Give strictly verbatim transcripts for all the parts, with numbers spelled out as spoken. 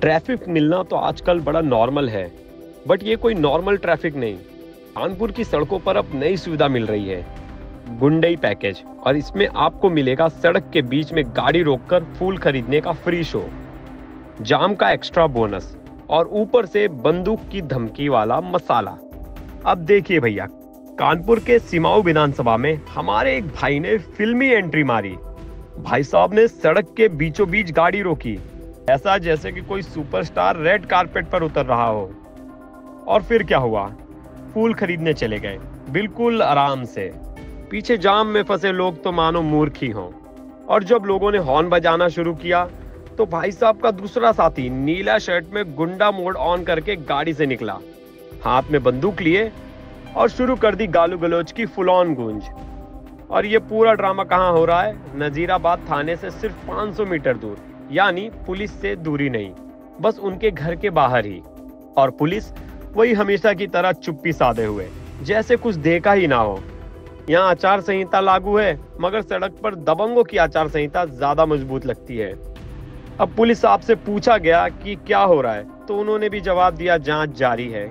Traffic मिलना तो आजकल बड़ा नॉर्मल है, बट ये कोई नॉर्मल ट्रैफिक नहीं। कानपुर की सड़कों पर अब नई सुविधा मिल रही है, गुंडई पैकेज। और इसमें आपको मिलेगा सड़क के बीच में गाड़ी रोककर फूल खरीदने का फ्री शो, जाम का एक्स्ट्रा बोनस और ऊपर से बंदूक की धमकी वाला मसाला। अब देखिए भैया, कानपुर के सिमाऊ विधानसभा में हमारे एक भाई ने फिल्मी एंट्री मारी। भाई साहब ने सड़क के बीचों बीच गाड़ी रोकी, ऐसा जैसे कि कोई सुपरस्टार रेड कारपेट पर उतर रहा हो। और फिर क्या हुआ, फूल खरीदने चले गए बिल्कुल आराम से। पीछे जाम में फंसे लोग तो मानो मूर्ख ही हों। और जब लोगों ने हॉर्न बजाना शुरू किया तो भाई साहब का दूसरा साथी नीला शर्ट में गुंडा मोड ऑन करके गाड़ी से निकला, हाथ में बंदूक लिए और शुरू कर दी गालू गलोच की फुल ऑन गूंज। और ये पूरा ड्रामा कहाँ हो रहा है? नजीराबाद थाने से सिर्फ पाँच सौ मीटर दूर, यानी पुलिस से दूरी नहीं, बस उनके घर के बाहर ही। और पुलिस वही हमेशा की तरह चुप्पी साधे हुए, जैसे कुछ देखा ही ना हो। यहाँ आचार संहिता लागू है, मगर सड़क पर दबंगों की आचार संहिता ज्यादा मजबूत लगती है। अब पुलिस साहब से पूछा गया कि क्या हो रहा है, तो उन्होंने भी जवाब दिया जांच जारी है।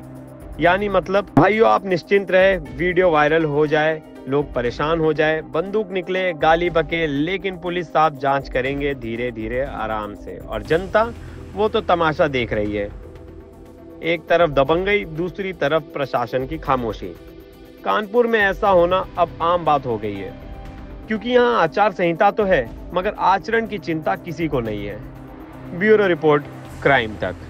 यानी मतलब भाइयों आप निश्चिंत रहे, वीडियो वायरल हो जाए, लोग परेशान हो जाए, बंदूक निकले, गाली बके, लेकिन पुलिस साहब जांच करेंगे धीरे धीरे आराम से। और जनता वो तो तमाशा देख रही है, एक तरफ दबंगई, दूसरी तरफ प्रशासन की खामोशी। कानपुर में ऐसा होना अब आम बात हो गई है, क्योंकि यहाँ आचार संहिता तो है मगर आचरण की चिंता किसी को नहीं है। ब्यूरो रिपोर्ट, क्राइम तक।